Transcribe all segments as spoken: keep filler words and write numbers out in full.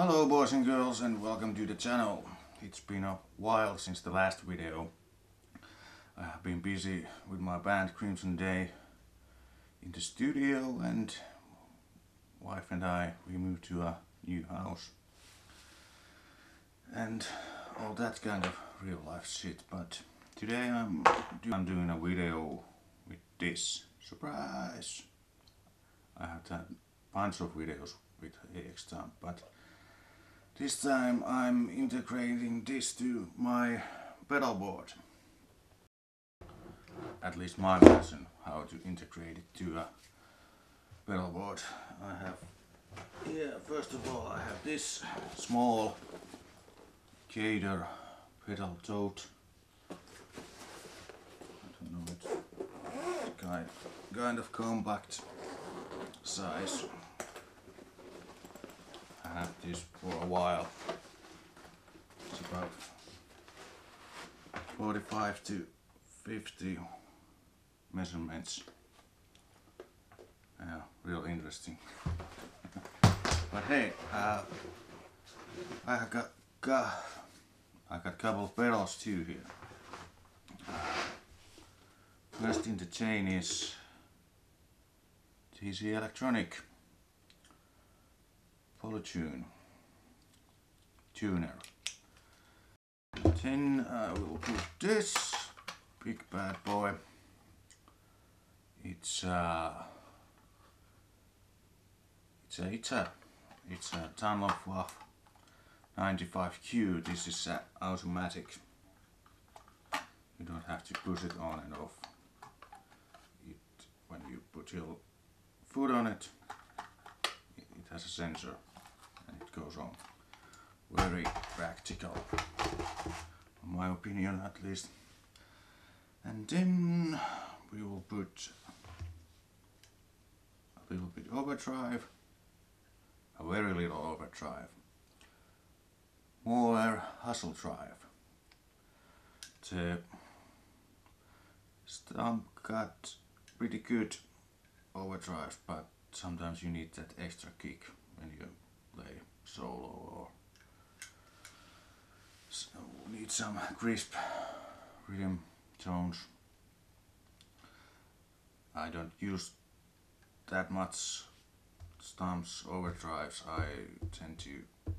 Hello boys and girls, and welcome to the channel. It's been a while since the last video. I've been busy with my band Crimson Day in the studio, and wife and I, we moved to a new house and all that kind of real life shit. But today I'm, do I'm doing a video with this. Surprise! I have done a bunch of videos with H X Stomp, but this time I'm integrating this to my pedal board. At least my version, how to integrate it to a pedal board. I have here, first of all, I have this small Gator pedal tote. I don't know, it's kind, kind of compact size. I had this for a while. It's about forty-five to fifty measurements. Yeah, real interesting. But hey, uh, I got, got I got a couple of pedals too here. First in the chain is T C Electronic Polytune tuner. Then I will put this big bad boy. It's uh, it's a it's a it's a Dunlop ninety-five Q. This is uh, automatic. You don't have to push it on and off. It when you put your foot on it, it, it has a sensor. And it goes on. Very practical, in my opinion at least. And then we will put a little bit overdrive, a very little overdrive, more hustle drive. The Stomp got pretty good overdrive, but sometimes you need that extra kick when you play solo, or so we need some crisp rhythm tones. I don't use that much Stomp's overdrives. I tend to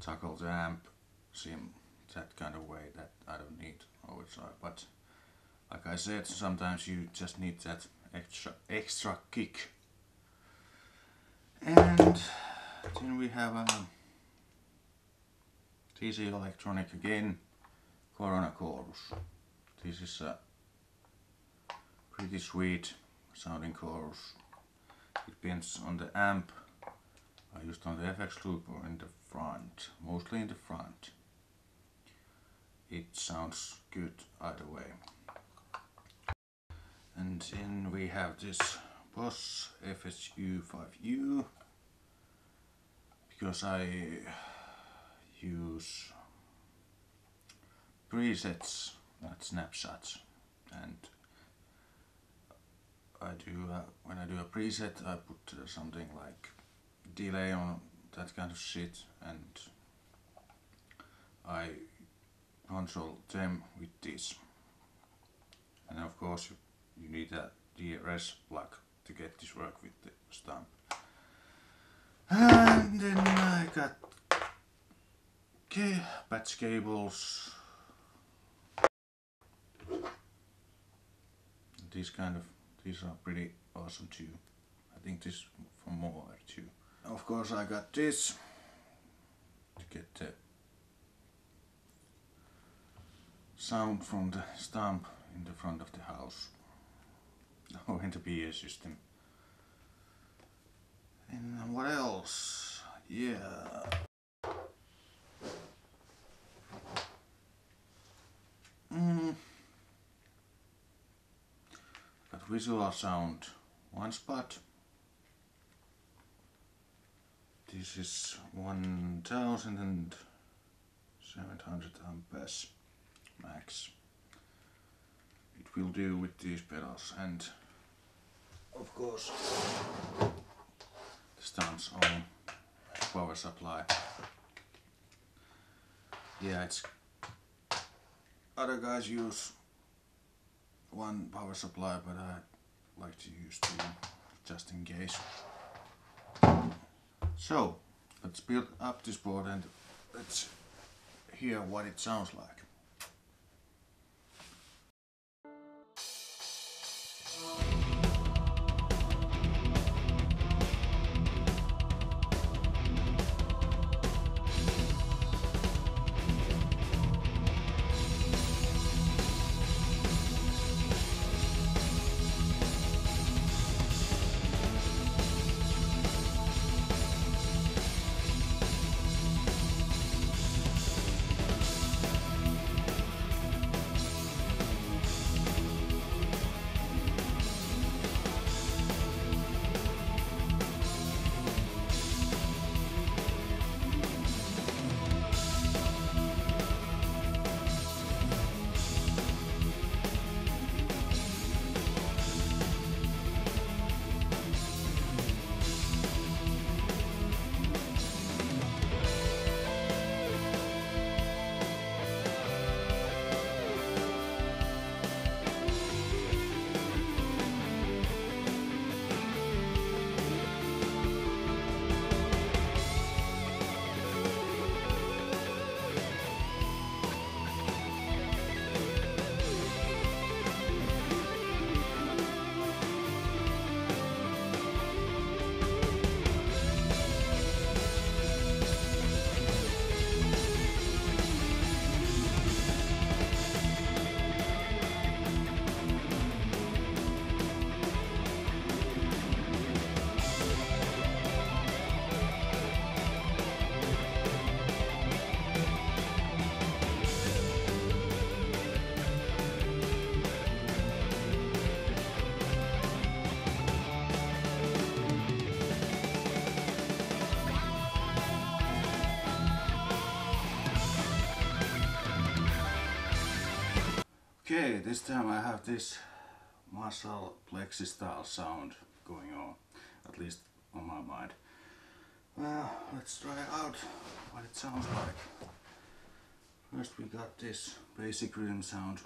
tackle the amp sim that kind of way, that I don't need overdrive. But like I said, sometimes you just need that extra extra kick. And then we have a T C Electronic again, Corona Chorus. This is a pretty sweet sounding chorus. It depends on the amp. I used on the F X loop or in the front, mostly in the front. It sounds good either way. And then we have this BOSS F S U five U, because I use presets, not snapshots. And I do uh, when I do a preset, I put uh, something like delay on, that kind of shit, and I control them with this. And of course, you, you need a D R S plug to get this work with the Stomp. And then I got okay, patch cables, these kind of these are pretty awesome too. I think this for more too. Of course, I got this to get the sound from the Stomp in the front of the house or in the P A system. And what else? Yeah. Mm. Got Visual Sound One Spot. This is one thousand seven hundred amps max. It will do with these pedals, and of course the Stomp's own power supply. Yeah, it's other guys use one power supply, but I like to use two just in case. So let's build up this board and let's hear what it sounds like. Okay, this time I have this Marshall Plexi style sound going on, at least on my mind. Well, let's try out what it sounds like. First we got this basic rhythm sound.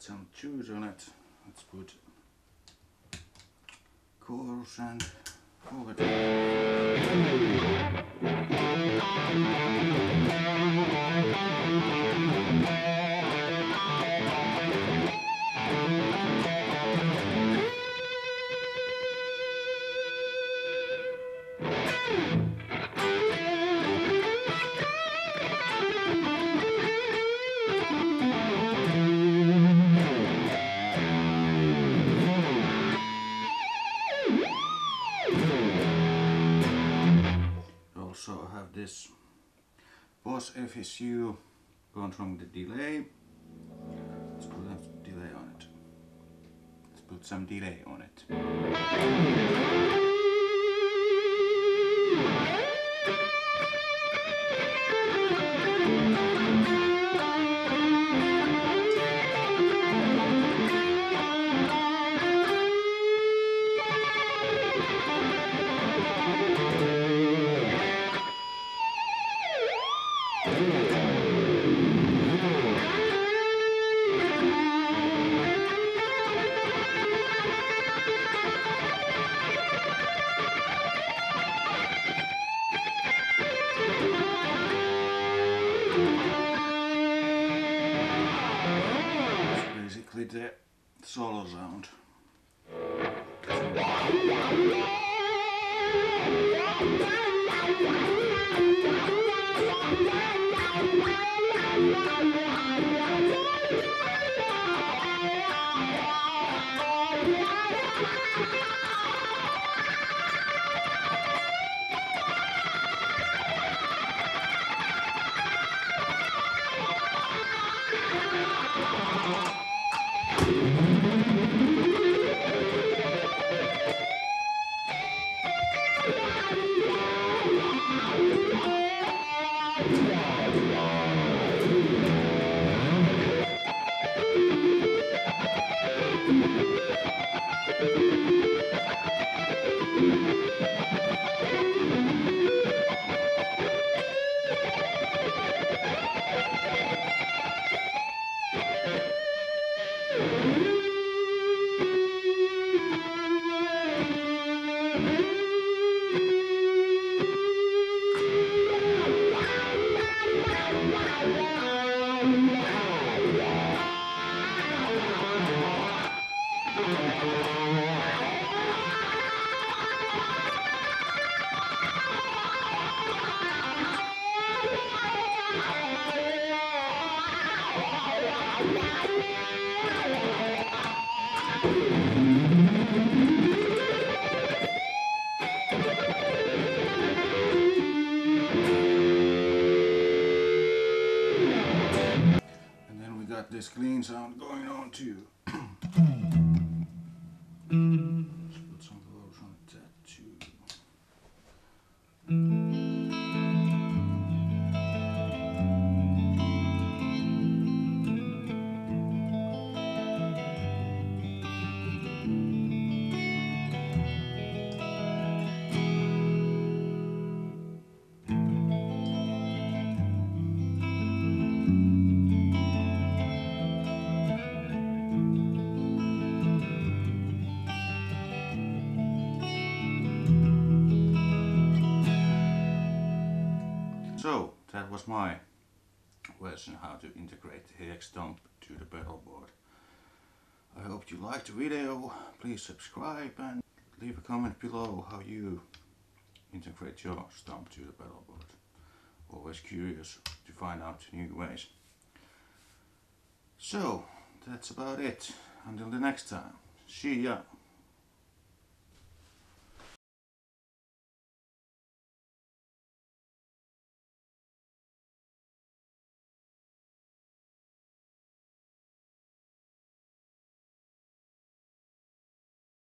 Some tunes on it. Let's put chorus and chorus. This BOSS F S U controlling the delay. Let's put some delay on it. Let's put some delay on it. The solo sound. This clean sound going on too. Let's put some gloves on that too. So that was my version how to integrate the H X Stomp to the pedal board. I hope you liked the video. Please subscribe and leave a comment below how you integrate your stomp to the pedal board. Always curious to find out new ways. So that's about it. Until the next time. See ya!